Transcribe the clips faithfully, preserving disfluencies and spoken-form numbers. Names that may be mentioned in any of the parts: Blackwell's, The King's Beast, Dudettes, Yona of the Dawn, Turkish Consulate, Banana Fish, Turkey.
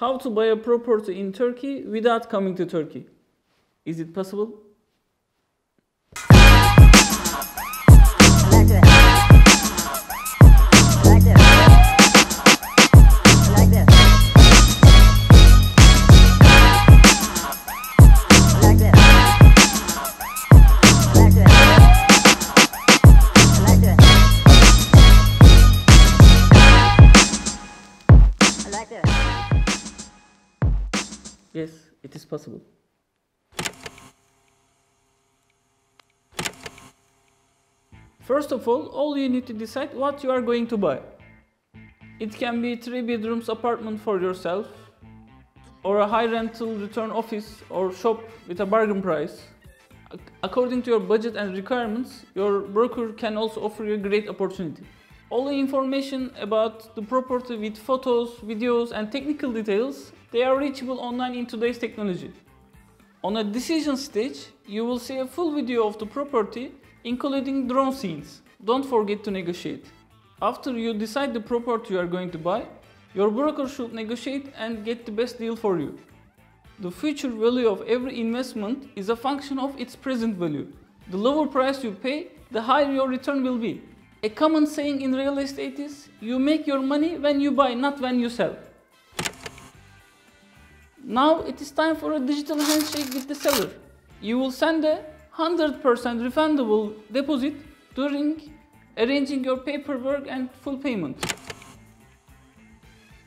How to buy a property in Turkey without coming to Turkey? Is it possible? Yes, it is possible. First of all, all you need to decide what you are going to buy. It can be three bedrooms apartment for yourself, or a high rental return office or shop with a bargain price. According to your budget and requirements, your broker can also offer you a great opportunity. All the information about the property with photos, videos and technical details, they are reachable online in today's technology. On a decision stage, you will see a full video of the property, including drone scenes. Don't forget to negotiate. After you decide the property you are going to buy, your broker should negotiate and get the best deal for you. The future value of every investment is a function of its present value. The lower price you pay, the higher your return will be. A common saying in real estate is, you make your money when you buy, not when you sell. Now it is time for a digital handshake with the seller. You will send a one hundred percent refundable deposit during arranging your paperwork and full payment.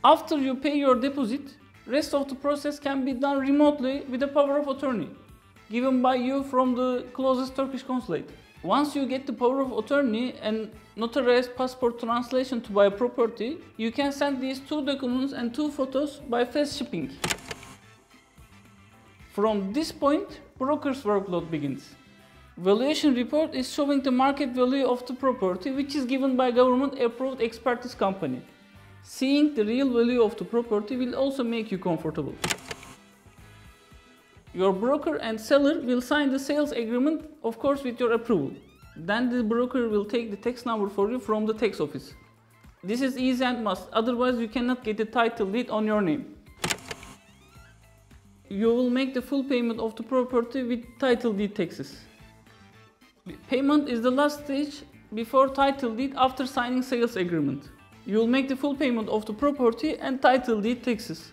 After you pay your deposit, rest of the process can be done remotely with the power of attorney given by you from the closest Turkish consulate. Once you get the power of attorney and notarized passport translation to buy a property, you can send these two documents and two photos by fast shipping. From this point, broker's workload begins. Valuation report is showing the market value of the property, which is given by government-approved expertise company. Seeing the real value of the property will also make you comfortable. Your broker and seller will sign the sales agreement, of course with your approval. Then the broker will take the tax number for you from the tax office. This is easy and must, otherwise you cannot get a title deed on your name. You will make the full payment of the property with title deed taxes. Payment is the last stage before title deed after signing sales agreement. You will make the full payment of the property and title deed taxes.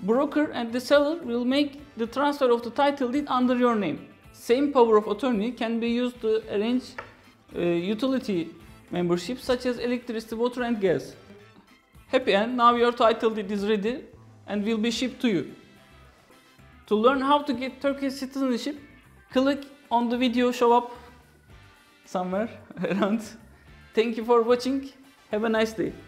Broker and the seller will make the transfer of the title deed under your name. Same power of attorney can be used to arrange uh, utility memberships such as electricity, water and gas. Happy end, now your title deed is ready and will be shipped to you. To learn how to get Turkish citizenship, click on the video show up somewhere around. Thank you for watching. Have a nice day.